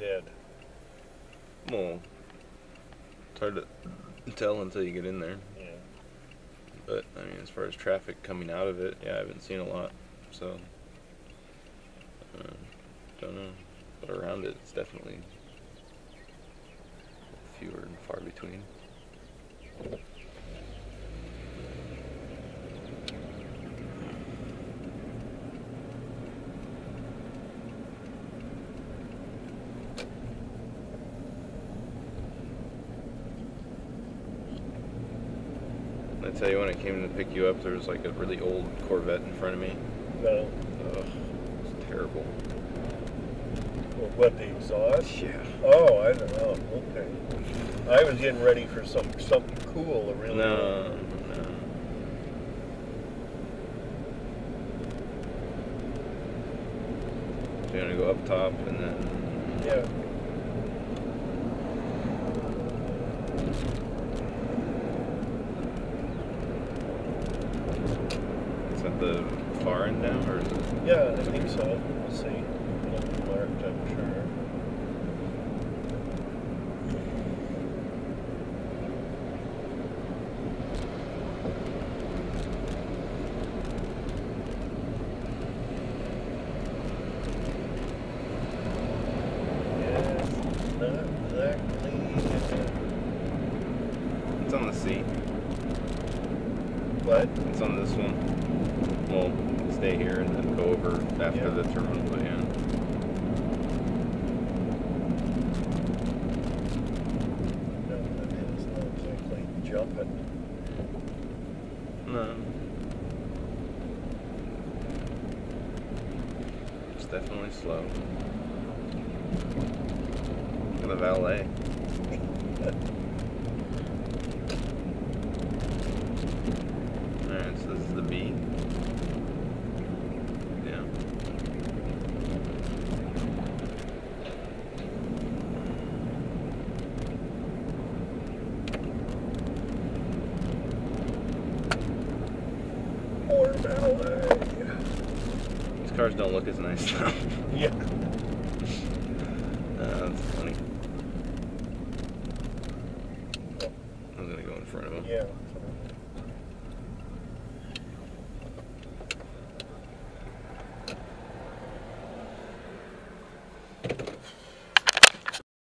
Dead. Come on. It's hard to tell until you get in there. Yeah. But, I mean, as far as traffic coming out of it, yeah, I haven't seen a lot. So, don't know. But around it, it's definitely fewer and far between. I tell you, when I came to pick you up, there was like a really old Corvette in front of me. No. Ugh, it's terrible. Well, what, the exhaust? Yeah. Oh, I don't know. Okay. I was getting ready for something cool. Really. No, no. So you're gonna go up top and then. Yeah. The far end now, or is it? Yeah, I think so. We'll see. It'll work, I'm sure. Yes, not exactly. It's on the seat. What? It's on this one. We'll stay here and then go over after the terminal, but yeah. No, that is not exactly jumping. No. It's definitely slow. Look at the valet. Alright, so this is the B. These cars don't look as nice though. Yeah. That's funny. I was gonna go in front of them. Yeah.